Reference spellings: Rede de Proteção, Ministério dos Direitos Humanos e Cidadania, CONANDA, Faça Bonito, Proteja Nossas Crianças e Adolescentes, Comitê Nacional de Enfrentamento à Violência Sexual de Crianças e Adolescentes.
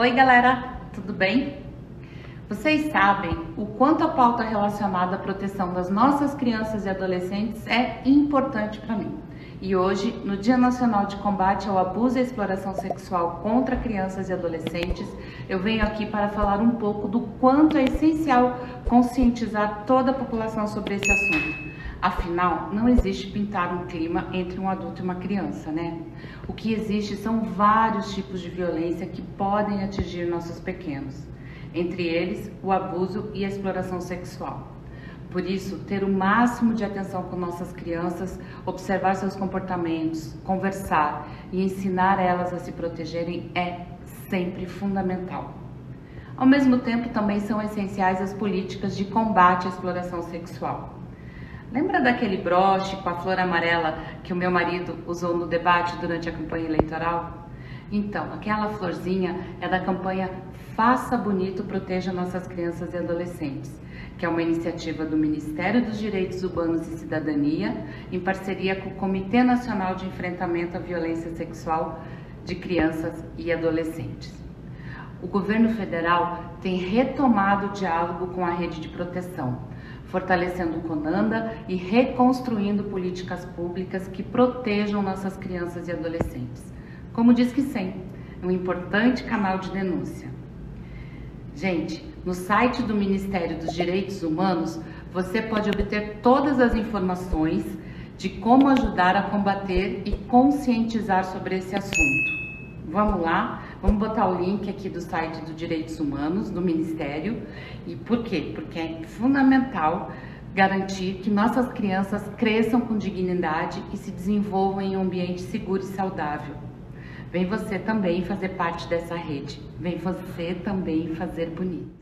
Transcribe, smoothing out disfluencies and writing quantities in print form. Oi galera, tudo bem? Vocês sabem o quanto a pauta relacionada à proteção das nossas crianças e adolescentes é importante para mim. E hoje, no Dia Nacional de Combate ao Abuso e Exploração Sexual contra Crianças e Adolescentes, eu venho aqui para falar um pouco do quanto é essencial conscientizar toda a população sobre esse assunto. Afinal, não existe pintar um clima entre um adulto e uma criança, né? O que existe são vários tipos de violência que podem atingir nossos pequenos, entre eles o abuso e a exploração sexual. Por isso, ter o máximo de atenção com nossas crianças, observar seus comportamentos, conversar e ensinar elas a se protegerem é sempre fundamental. Ao mesmo tempo, também são essenciais as políticas de combate à exploração sexual. Lembra daquele broche com a flor amarela que o meu marido usou no debate durante a campanha eleitoral? Então, aquela florzinha é da campanha Faça Bonito, Proteja Nossas Crianças e Adolescentes, que é uma iniciativa do Ministério dos Direitos Humanos e Cidadania, em parceria com o Comitê Nacional de Enfrentamento à Violência Sexual de Crianças e Adolescentes. O governo federal tem retomado o diálogo com a Rede de Proteção, fortalecendo o CONANDA e reconstruindo políticas públicas que protejam nossas crianças e adolescentes. Como diz que sim, um importante canal de denúncia. Gente, no site do Ministério dos Direitos Humanos, você pode obter todas as informações de como ajudar a combater e conscientizar sobre esse assunto. Vamos lá, vamos botar o link aqui do site do Direitos Humanos, do Ministério. E por quê? Porque é fundamental garantir que nossas crianças cresçam com dignidade e se desenvolvam em um ambiente seguro e saudável. Vem você também fazer parte dessa rede. Vem você também fazer bonito.